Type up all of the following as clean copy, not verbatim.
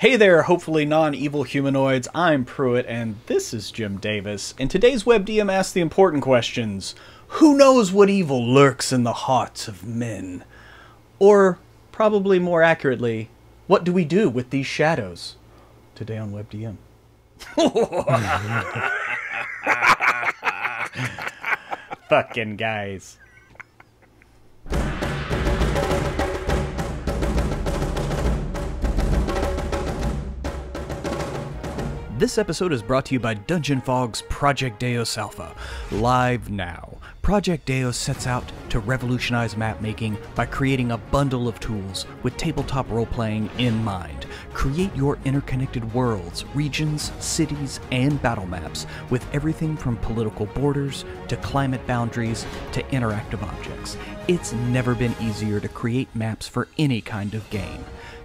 Hey there, hopefully non-evil humanoids, I'm Pruitt, and this is Jim Davis, and today's WebDM asks the important questions. Who knows what evil lurks in the hearts of men? Or, probably more accurately, what do we do with these shadows? Today on WebDM. Fucking guys. This episode is brought to you by Dungeon Fog's Project Deus Alpha, live now. Project Deus sets out to revolutionize mapmaking by creating a bundle of tools with tabletop role-playing in mind. Create your interconnected worlds, regions, cities, and battle maps with everything from political borders to climate boundaries to interactive objects. It's never been easier to create maps for any kind of game.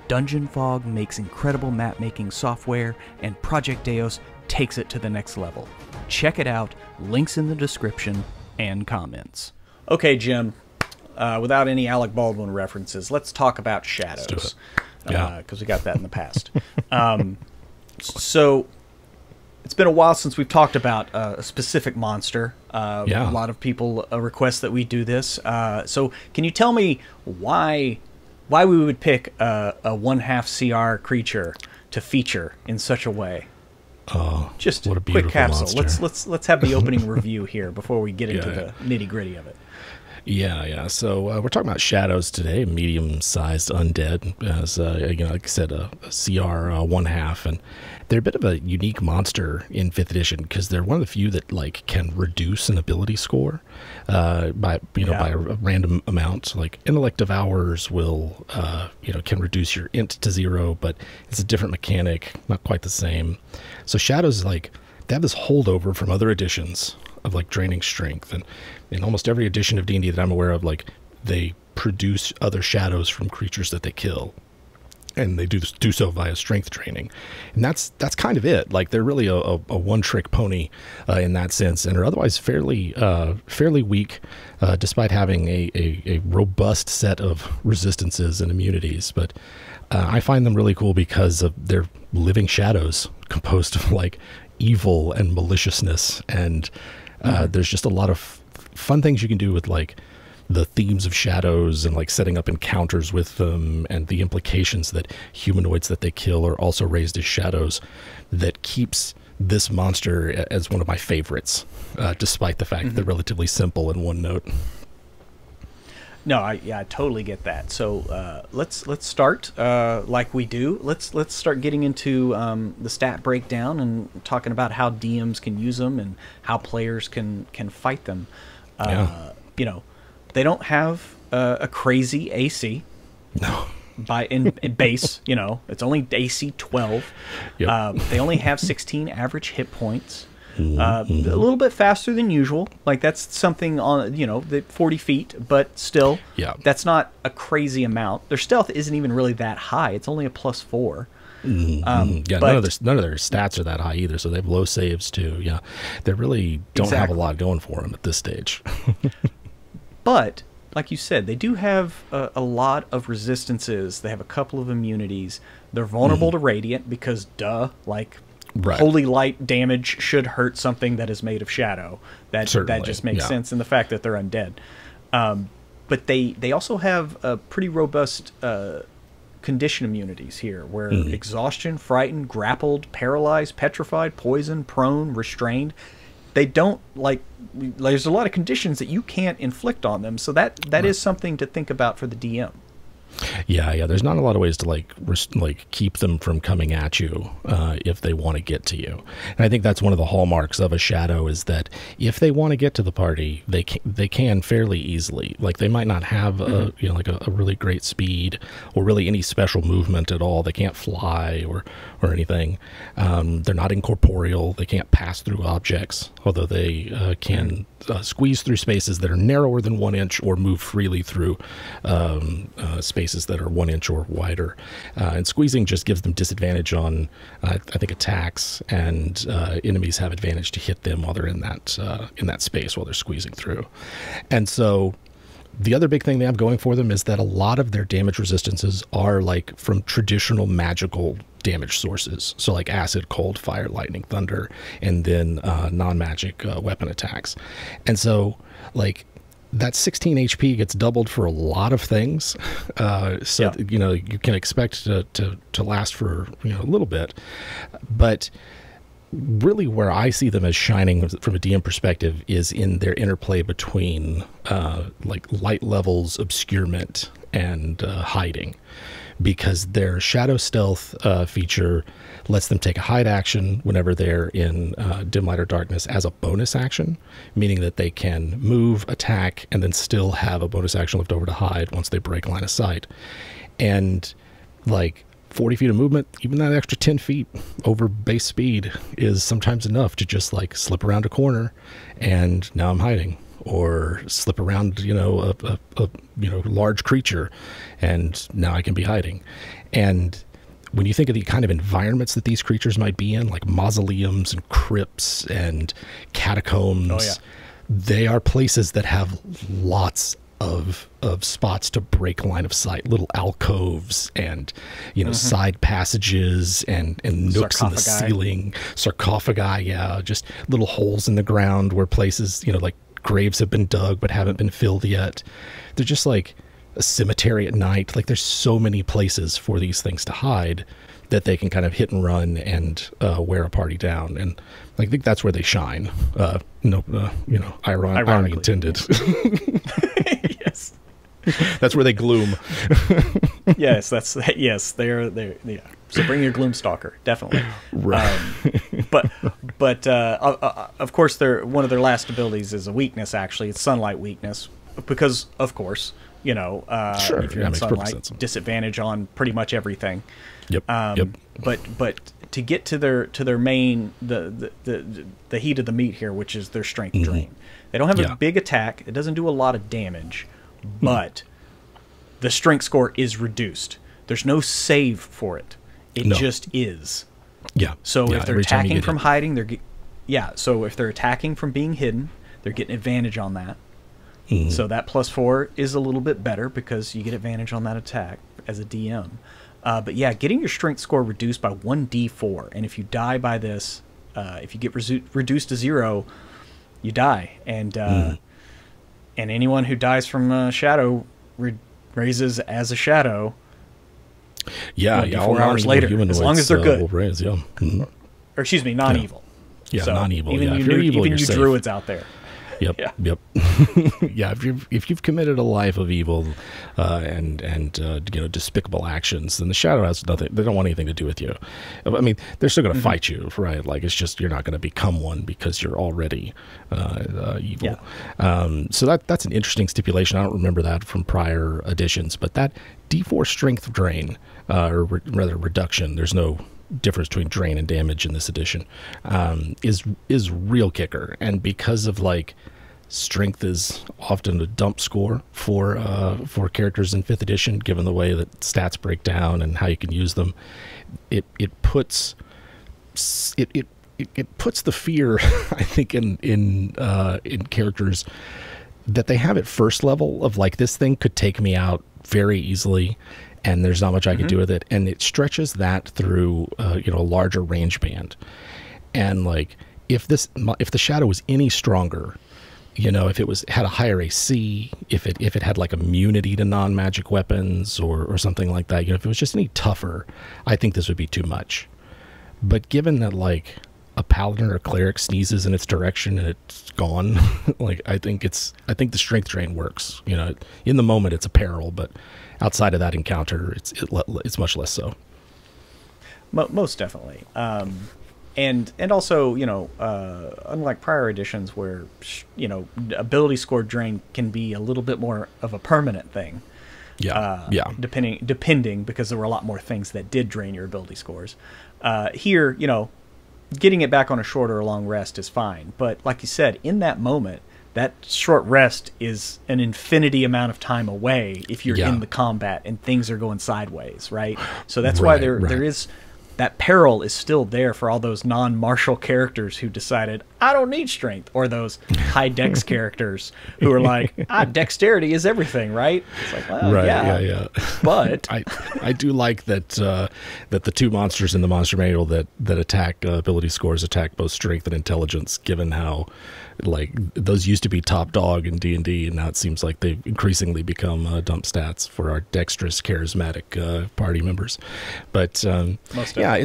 Dungeon Fog makes incredible map-making software, and Project Deus takes it to the next level. Check it out, links in the description and comments. Okay, Jim, without any Alec Baldwin references, let's talk about shadows. Let's do it. Yeah. Because we got that in the past. So, it's been a while since we've talked about a specific monster. Yeah. A lot of people request that we do this. So, can you tell me why we would pick a 1/2 CR creature to feature in such a way? Oh, just what a quick capsule. Monster. Let's have the opening review here before we get into the nitty gritty of it. Yeah. So we're talking about shadows today, medium-sized undead, as again, like I said, a CR 1/2, and they're a bit of a unique monster in 5th edition because they're one of the few that like can reduce an ability score by a random amount. Like Intellect Devours will can reduce your int to 0, but it's a different mechanic, not quite the same. So shadows like they have this holdover from other editions of like draining strength, and in almost every edition of D&D that I'm aware of, like they produce other shadows from creatures that they kill, and they do so via strength training, and that's kind of it. Like they're really a one-trick pony in that sense, and are otherwise fairly weak, despite having a robust set of resistances and immunities. But I find them really cool because of their living shadows composed of like evil and maliciousness, and there's just a lot of fun things you can do with like the themes of shadows and like setting up encounters with them, and the implications that humanoids that they kill are also raised as shadows. That keeps this monster as one of my favorites, despite the fact that they're relatively simple and one note. No, I totally get that. So let's start like we do. Let's start getting into the stat breakdown and talking about how DMs can use them and how players can fight them. You know, they don't have a crazy AC. No. By in base, you know, it's only AC 12. Yep. They only have 16 average hit points. A little bit faster than usual. Like that's something on, you know, the 40 feet, but still, that's not a crazy amount. Their stealth isn't even really that high. It's only a +4. Yeah, but none of their stats are that high either, so they have low saves too. Yeah, they really don't have a lot going for them at this stage. But like you said, they do have a lot of resistances. They have a couple of immunities. They're vulnerable to radiant because, duh, like. Right. Holy light damage should hurt something that is made of shadow. That just makes sense in the fact that they're undead. But they also have a pretty robust condition immunities here, where exhaustion, frightened, grappled, paralyzed, petrified, poisoned, prone, restrained. They don't like there's a lot of conditions that you can't inflict on them. So that is something to think about for the DM. Yeah. There's not a lot of ways to like keep them from coming at you if they want to get to you, and I think that's one of the hallmarks of a shadow is that if they want to get to the party, they can fairly easily. Like they might not have a like a really great speed or really any special movement at all. They can't fly or anything. They're not incorporeal. They can't pass through objects, although they can squeeze through spaces that are narrower than 1 inch or move freely through spaces that are 1 inch or wider, and squeezing just gives them disadvantage on I think attacks, and enemies have advantage to hit them while they're in that space while they're squeezing through. And so the other big thing they have going for them is that a lot of their damage resistances are like from traditional magical damage sources. So like acid, cold, fire, lightning, thunder, and then non-magic weapon attacks. And so like that 16 HP gets doubled for a lot of things. So, yeah, you know, you can expect to last for, you know, a little bit, but really where I see them as shining from a DM perspective is in their interplay between like light levels, obscurement, and hiding, because their shadow stealth feature lets them take a hide action whenever they're in dim light or darkness as a bonus action, meaning that they can move, attack, and then still have a bonus action left over to hide once they break line of sight. And like 40 feet of movement, even that extra 10 feet over base speed is sometimes enough to just like slip around a corner and now I'm hiding, or slip around, you know, a you know, large creature and now I can be hiding. And when you think of the kind of environments that these creatures might be in, like mausoleums and crypts and catacombs, oh, yeah, they are places that have lots of spots to break line of sight, little alcoves and, you know, mm-hmm, side passages and nooks in the ceiling, sarcophagi, yeah, just little holes in the ground where places, you know, like graves have been dug but haven't been filled yet. They're just like a cemetery at night. Like there's so many places for these things to hide that they can kind of hit and run and wear a party down. And I think that's where they shine. No, you know, irony intended. Yes, that's where they gloom. Yes, that's, yes, they're, yeah. So bring your gloom stalker, definitely. Right. But of course, one of their last abilities is a weakness. Actually, it's sunlight weakness, because of course, you know, sure, if you're in sunlight, disadvantage on pretty much everything. Yep. Yep. But to get to their main, the heat of the meat here, which is their strength, mm-hmm, drain. They don't have, yeah, a big attack. It doesn't do a lot of damage, mm-hmm, but the strength score is reduced. There's no save for it. It just is. Yeah. So if they're attacking from hiding, so if they're attacking from being hidden, they're getting advantage on that. Mm-hmm. So that +4 is a little bit better because you get advantage on that attack as a DM. But yeah, getting your strength score reduced by 1d4. And if you die by this, if you get reduced to 0, you die. And and anyone who dies from a shadow raises as a shadow. Yeah, yeah, 4 hours later, as long as they're good. Raise, yeah. Mm-hmm. Or excuse me, non-evil. Yeah, so non-evil. Even, yeah, even you druids out there. Yep, yeah, yep. Yeah, if you've committed a life of evil and you know, despicable actions, then the shadow has nothing. They don't want anything to do with you. I mean, they're still going to, mm-hmm, fight you, right? Like, it's just you're not going to become one because you're already evil. Yeah. So that's an interesting stipulation. I don't remember that from prior editions, but that D4 strength drain, or rather reduction. There's no difference between drain and damage in this edition, is real kicker. And because of like strength is often a dump score for characters in 5th edition, given the way that stats break down and how you can use them, it puts the fear, I think, in characters that they have at first level of like, this thing could take me out very easily, and there's not much I can do with it. And it stretches that through, you know, a larger range band. And like, if the shadow was any stronger, you know, if it had a higher AC, if it had like immunity to non-magic weapons or something like that, you know, if it was just any tougher, I think this would be too much. But given that like a paladin or a cleric sneezes in its direction and it's gone, like I think the strength drain works. You know, in the moment it's a peril, but outside of that encounter, it's much less so. Most definitely, and also, you know, unlike prior editions where, you know, ability score drain can be a little bit more of a permanent thing. Yeah, yeah. Depending, because there were a lot more things that did drain your ability scores. Here, you know, getting it back on a short or a long rest is fine, but like you said, in that moment, that short rest is an infinity amount of time away if you're, yeah, in the combat and things are going sideways, right? So that's why there is that peril is still there for all those non-martial characters who decided, I don't need strength. Or those high dex characters who are like, dexterity is everything, right? It's like, well, right, yeah. But I do like that that the two monsters in the monster manual that attack ability scores attack both strength and intelligence, given how like those used to be top dog in D&D, and now it seems like they've increasingly become dump stats for our dexterous, charismatic party members. But yeah,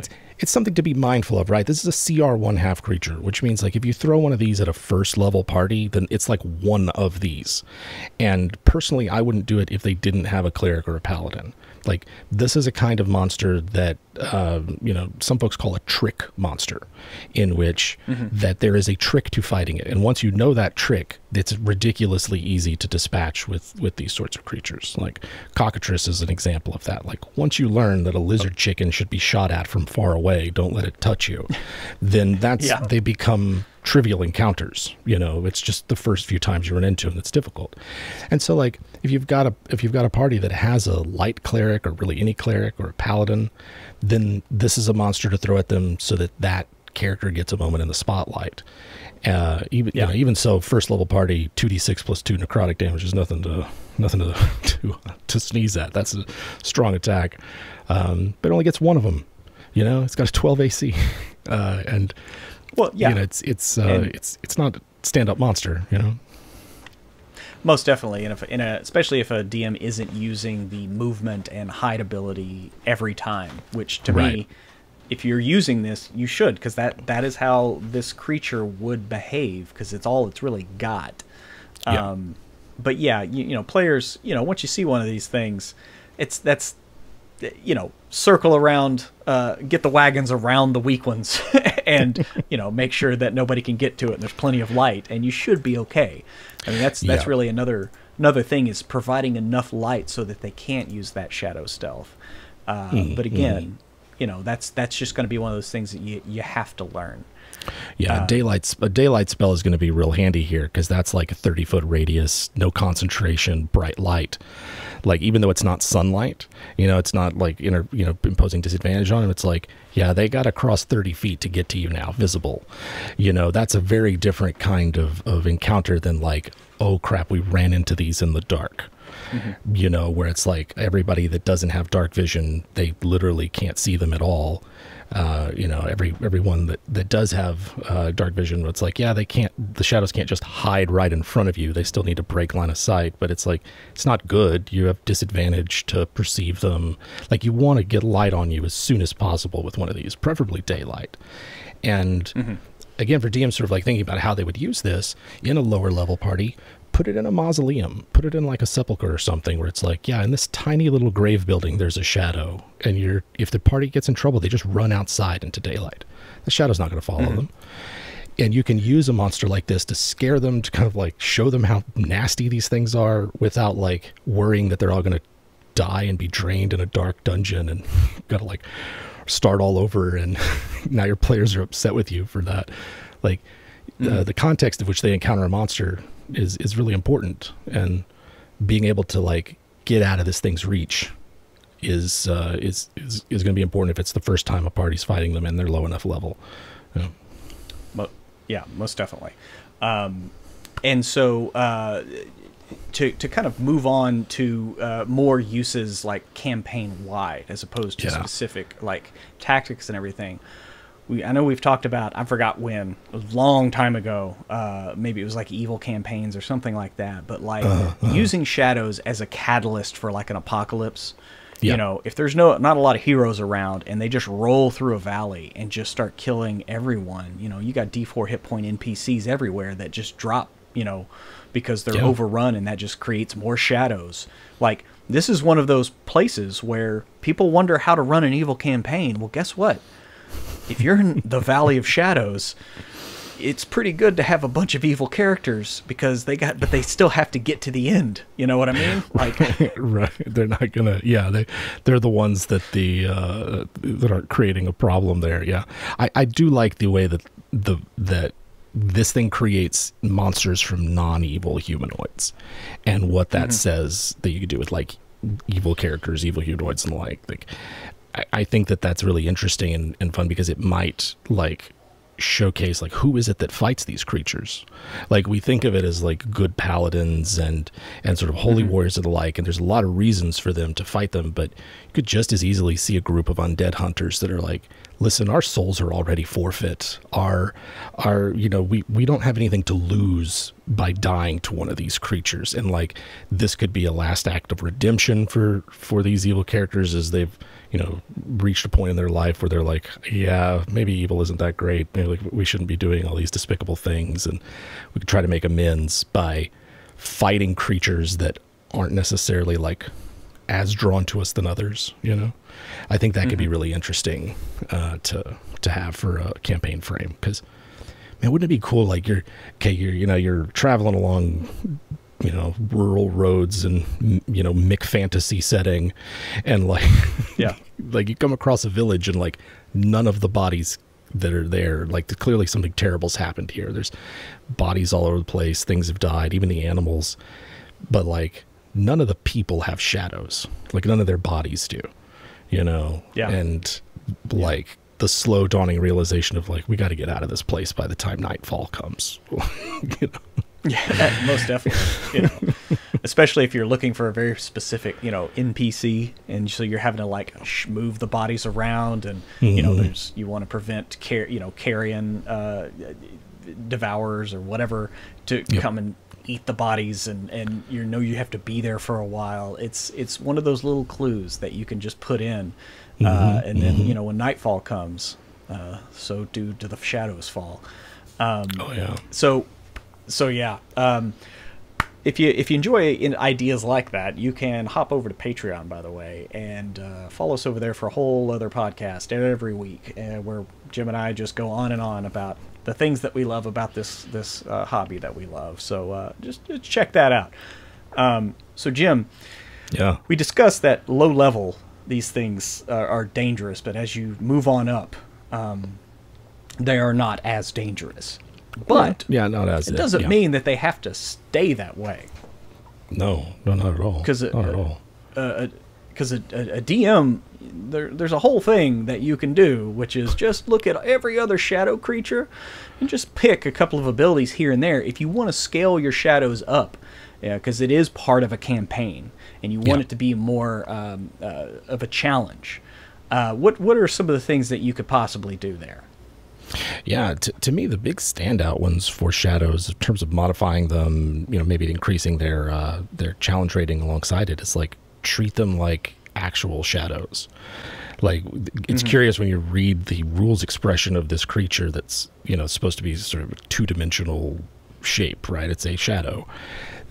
it's something to be mindful of, right? This is a CR1 half creature, which means like if you throw one of these at a first level party, then it's like one of these. And personally, I wouldn't do it if they didn't have a cleric or a paladin. Like, this is a kind of monster that, you know, some folks call a trick monster, in which that there is a trick to fighting it. And once you know that trick, it's ridiculously easy to dispatch with these sorts of creatures. Like, Cockatrice is an example of that. Like, once you learn that a lizard chicken should be shot at from far away, don't let it touch you, then that's, they become trivial encounters. You know, it's just the first few times you run into them that's difficult. And so like if you've got a party that has a light cleric, or really any cleric or a paladin, then this is a monster to throw at them so that that character gets a moment in the spotlight. You know, even so, first level party, 2d6 + 2 necrotic damage is nothing to sneeze at. That's a strong attack, but it only gets one of them. You know, it's got a 12 AC, and well, yeah, you know, it's not a stand-up monster, you know. Most definitely, and especially if a DM isn't using the movement and hide ability every time, which to me, if you're using this, you should, because that is how this creature would behave, because it's all it's really got. But yeah, you know, players, you know, once you see one of these things, that's you know, circle around, get the wagons around the weak ones and, you know, make sure that nobody can get to it and there's plenty of light, and you should be okay. I mean, that's really another thing, is providing enough light so that they can't use that shadow stealth. But again, you know, that's just going to be one of those things that you have to learn. Yeah, a daylight spell is going to be real handy here, because that's like a 30-foot radius, no concentration, bright light. Like, even though it's not sunlight, you know, it's not like imposing disadvantage on them. It's like, yeah, they got to cross 30 feet to get to you now, visible. You know, that's a very different kind of encounter than like, oh crap, we ran into these in the dark. You know, where it's like everybody that doesn't have dark vision, they literally can't see them at all. You know, everyone that does have dark vision, it's like, yeah, the shadows can't just hide right in front of you. They still need to break line of sight, but it's like, it's not good. You have disadvantage to perceive them. Like, you want to get light on you as soon as possible with one of these, preferably daylight. And again, for DMs sort of like thinking about how they would use this in a lower level party, put it in a mausoleum, put it in like a sepulcher or something, where it's like, yeah, in this tiny little grave building, there's a shadow, and if the party gets in trouble, they just run outside into daylight. The shadow's not going to follow them. And you can use a monster like this to scare them, to kind of like show them how nasty these things are, without like worrying that they're all going to die and be drained in a dark dungeon and got to like start all over. And now your players are upset with you for that. Like, the context of which they encounter a monster is really important, and being able to like get out of this thing's reach is going to be important if it's the first time a party's fighting them and they're low enough level. Yeah, most definitely. And so to kind of move on to more uses like campaign wide as opposed to specific like tactics and everything. I know we've talked about, I forgot when, a long time ago, maybe it was like evil campaigns or something like that, but like using shadows as a catalyst for like an apocalypse. You know, if there's not a lot of heroes around and they just roll through a valley and just start killing everyone, you know, you got D4 hit point NPCs everywhere that just drop, you know, because they're overrun, and that just creates more shadows. Like, this is one of those places where people wonder how to run an evil campaign. Well, guess what? If you're in the Valley of Shadows, it's pretty good to have a bunch of evil characters, because they still have to get to the end. You know what I mean? Like, right? They're not gonna. Yeah, they're the ones that are creating a problem there. Yeah, I do like the way that this thing creates monsters from non-evil humanoids, and what that says that you could do with like evil characters, evil humanoids, and the like. I think that's really interesting and fun, because it might like showcase, like, who is it that fights these creatures? Like, we think of it as like good paladins and sort of holy warriors and the like, and there's a lot of reasons for them to fight them, but you could just as easily see a group of undead hunters that are like, listen, our souls are already forfeit. Our you know, we don't have anything to lose by dying to one of these creatures, and like, this could be a last act of redemption for these evil characters as they've, you know, reached a point in their life where they're like, yeah, maybe evil isn't that great. Maybe like we shouldn't be doing all these despicable things, and we could try to make amends by fighting creatures that aren't necessarily like as drawn to us than others, you know? I think that could be really interesting to have for a campaign frame, because, man, wouldn't it be cool, like, you're traveling along, you know, rural roads and, you know, McFantasy setting, and like, yeah, like you come across a village and like none of the bodies that are there, like, clearly something terrible's happened here. There's bodies all over the place. Things have died, even the animals, but like none of the people have shadows. Like none of their bodies do, you know? Yeah. And like, the slow dawning realization of like, we got to get out of this place by the time nightfall comes. You know? Yeah, most definitely. You know, especially if you're looking for a very specific, you know, NPC, and so you're having to like move the bodies around, and you know, there's, you want to prevent carrion devourers or whatever to come and eat the bodies, and you know, you have to be there for a while. It's one of those little clues that you can just put in, and then you know, when nightfall comes, so do the shadows fall. If you enjoy ideas like that, you can hop over to Patreon, by the way, and follow us over there for a whole other podcast every week, where Jim and I just go on and on about the things that we love about this hobby that we love. So just check that out. So Jim, we discussed that low level, these things are dangerous, but as you move on up, they are not as dangerous. But it doesn't mean that they have to stay that way. No, not at all. Because a DM, there's a whole thing that you can do, which is just look at every other shadow creature and just pick a couple of abilities here and there if you want to scale your shadows up, because it is part of a campaign, and you want it to be more of a challenge. What are some of the things that you could possibly do there? Yeah, to me, the big standout ones for shadows in terms of modifying them, you know, maybe increasing their challenge rating alongside it, is like, treat them like actual shadows. Like, it's curious when you read the rules expression of this creature that's, you know, supposed to be sort of a two-dimensional shape, right? It's a shadow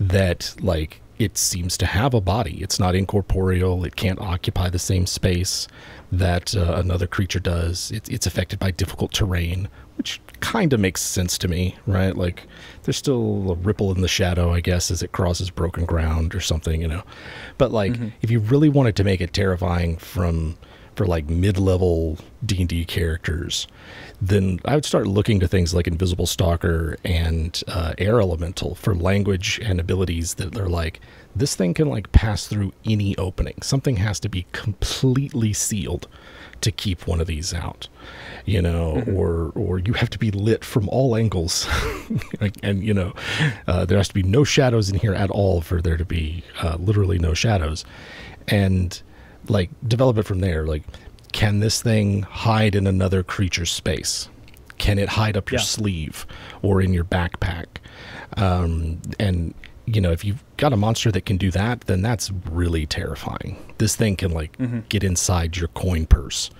that, like, it seems to have a body. It's not incorporeal. It can't occupy the same space that another creature does. It's affected by difficult terrain, which kind of makes sense to me, right? Like, there's still a ripple in the shadow, I guess, as it crosses broken ground or something, you know. But like, if you really wanted to make it terrifying for like mid-level D&D characters, then I would start looking to things like Invisible Stalker and Air Elemental for language and abilities that are like, this thing can like pass through any opening. Something has to be completely sealed to keep one of these out, you know, or you have to be lit from all angles. And, you know, there has to be no shadows in here at all for there to be literally no shadows. And like, develop it from there. Like, can this thing hide in another creature's space? Can it hide up your sleeve or in your backpack? And, you know, if you've got a monster that can do that, then that's really terrifying. This thing can, like, get inside your coin purse,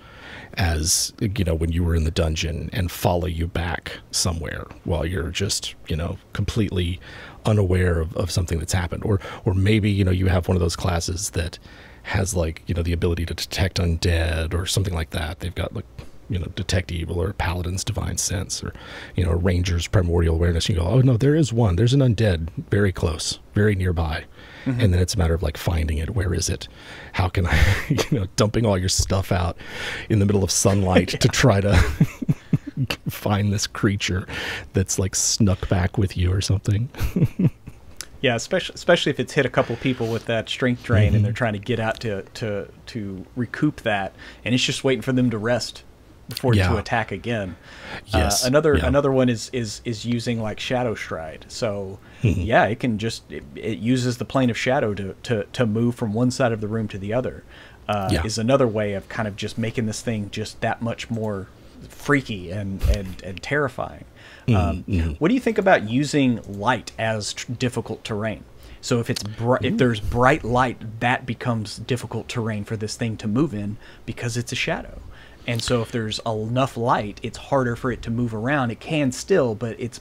as, you know, when you were in the dungeon, and follow you back somewhere while you're just, you know, completely unaware of something that's happened. Or maybe, you know, you have one of those classes that has, like, you know, the ability to detect undead or something like that. They've got, like, you know, detect evil, or paladin's divine sense, or, you know, ranger's primordial awareness. You go, oh no, there is one. There's an undead very close, very nearby. And then it's a matter of like finding it. Where is it? How can I, you know, dumping all your stuff out in the middle of sunlight to try to find this creature that's like snuck back with you or something. Yeah, especially if it's hit a couple people with that strength drain, and they're trying to get out to recoup that, and it's just waiting for them to rest afford to attack again. Yes. Another one is using like shadow stride. So yeah, it can just it uses the plane of shadow to move from one side of the room to the other. Is another way of kind of just making this thing just that much more freaky and terrifying. What do you think about using light as difficult terrain? So if it's if there's bright light, that becomes difficult terrain for this thing to move in because it's a shadow. And so if there's enough light, it's harder for it to move around. It can still, but it's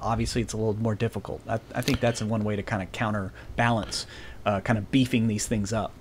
obviously it's a little more difficult. I think that's one way to kind of counterbalance, kind of beefing these things up.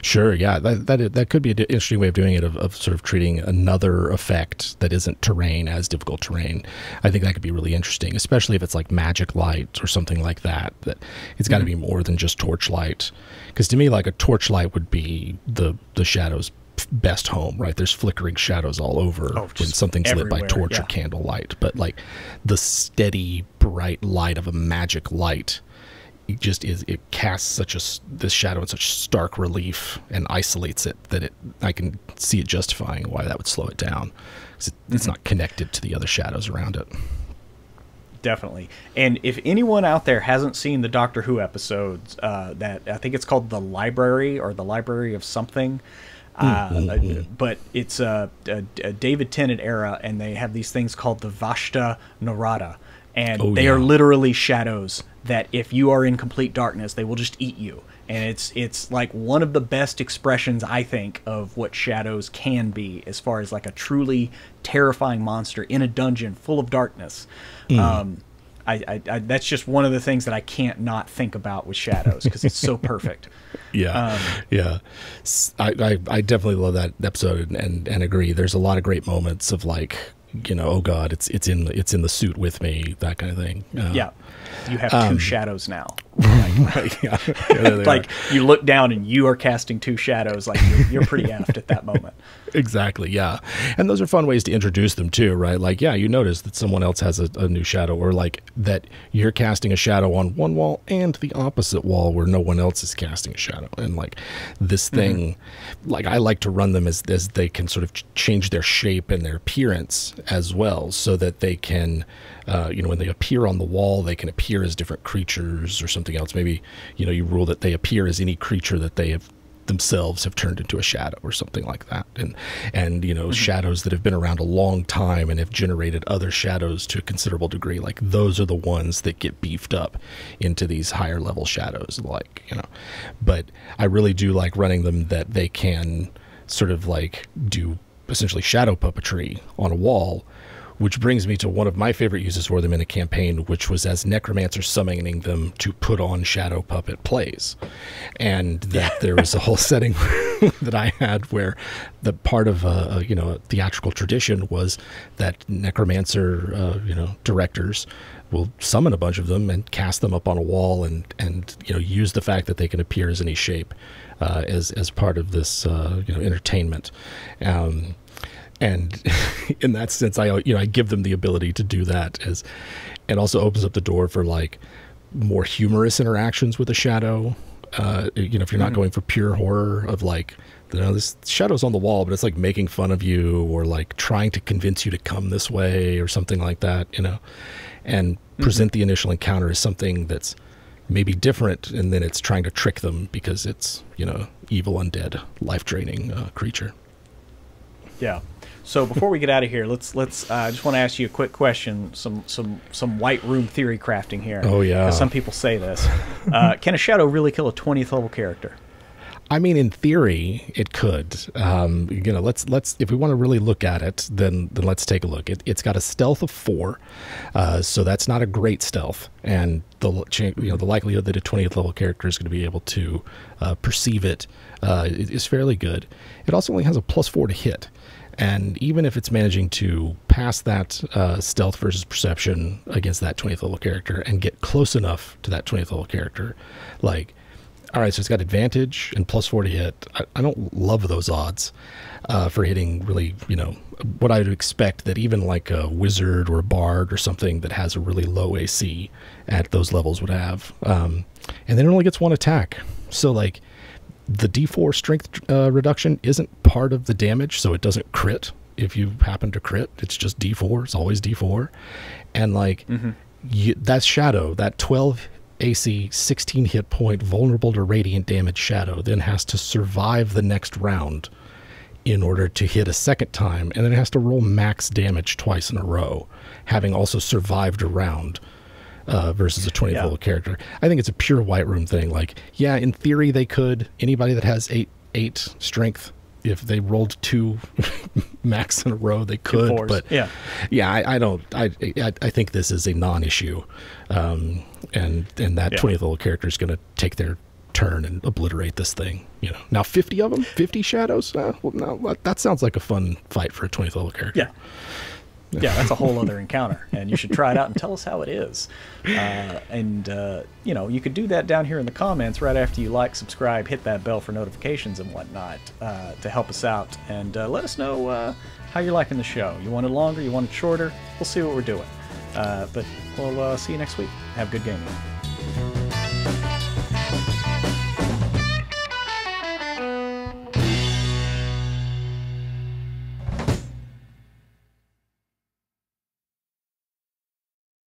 Sure, yeah, that could be an interesting way of doing it, of sort of treating another effect that isn't terrain as difficult terrain. I think that could be really interesting, especially if it's like magic light or something like that. That it's got to be more than just torchlight, because to me, like a torchlight would be the shadow's best home, right? There's flickering shadows all over when something's lit by torch or candlelight, but like the steady bright light of a magic light. It just is. It casts such a this shadow in such stark relief and isolates it that I can see it justifying why that would slow it down, because it's not connected to the other shadows around it. Definitely. And if anyone out there hasn't seen the Doctor Who episodes, that I think it's called The Library or The Library of Something. But it's a David Tennant era, and they have these things called the Vashta Narada. And they are literally shadows that if you are in complete darkness, they will just eat you. And it's like one of the best expressions, I think, of what shadows can be as far as like a truly terrifying monster in a dungeon full of darkness. That's just one of the things that I can't not think about with shadows, because it's so perfect. I definitely love that episode and agree. There's a lot of great moments of like, you know, oh God, it's in the suit with me, that kind of thing. Yeah, you have two shadows now. Like, like you look down and you are casting two shadows. Like you're pretty effed at that moment. Exactly. Yeah, and those are fun ways to introduce them too, right? Like, yeah, you notice that someone else has a new shadow, or like that you're casting a shadow on one wall and the opposite wall where no one else is casting a shadow, and like this thing, like I like to run them as they can sort of change their shape and their appearance as well, so that they can, you know, when they appear on the wall, they can appear as different creatures or something else. Maybe, you know, you rule that they appear as any creature that they have themselves have turned into a shadow or something like that. And you know, shadows that have been around a long time and have generated other shadows to a considerable degree, like those are the ones that get beefed up into these higher level shadows, like, you know. But I really do like running them that they can sort of like do essentially shadow puppetry on a wall, which brings me to one of my favorite uses for them in a campaign, which was as necromancers summoning them to put on shadow puppet plays. And that there was a whole setting that I had where the part of you know, a theatrical tradition was that necromancer you know, directors will summon a bunch of them and cast them up on a wall, and you know, use the fact that they can appear as any shape as part of this you know, entertainment. And in that sense, I, you know, I give them the ability to do that, as it also opens up the door for like more humorous interactions with a shadow. You know, if you're not going for pure horror of like, you know, this shadow's on the wall, but it's like making fun of you or like trying to convince you to come this way or something like that, you know, and present the initial encounter as something that's maybe different. And then it's trying to trick them because it's, you know, evil, undead, life draining creature. Yeah. So before we get out of here, let's. I just want to ask you a quick question. Some white room theory crafting here. Oh yeah. Because some people say this. Can a shadow really kill a 20th level character? I mean, in theory, it could. You know, let's if we want to really look at it, then let's take a look. It's got a stealth of 4, so that's not a great stealth, and the you know, the likelihood that a 20th level character is going to be able to perceive it is fairly good. It also only has a +4 to hit. And even if it's managing to pass that stealth versus perception against that 20th level character and get close enough to that 20th level character, like, all right, so it's got advantage and +4 to hit. I don't love those odds for hitting really, you know, what I would expect that even like a wizard or a bard or something that has a really low AC at those levels would have. And then it only gets 1 attack. So like, the D4 strength reduction isn't part of the damage, so it doesn't crit, if you happen to crit, it's just D4. It's always D4. And like, that shadow, that 12 AC, 16 hit point, vulnerable to radiant damage shadow, then has to survive the next round in order to hit a second time. And then it has to roll max damage twice in a row, having also survived a round. Versus a 20-level character. I think it's a pure white room thing. Like, yeah, in theory they could. Anybody that has eight strength, if they rolled 2 max in a row, they could. But yeah, I think this is a non-issue, and that 20-level character is going to take their turn and obliterate this thing. You know, now 50 of them, 50 shadows. Well, no, that sounds like a fun fight for a 20-level character. Yeah. Yeah, that's a whole other encounter, and you should try it out and tell us how it is. You know, you could do that down here in the comments right after you like, subscribe, hit that bell for notifications and whatnot to help us out. And let us know how you're liking the show. You want it longer? You want it shorter? We'll see what we're doing. But we'll see you next week. Have a good game.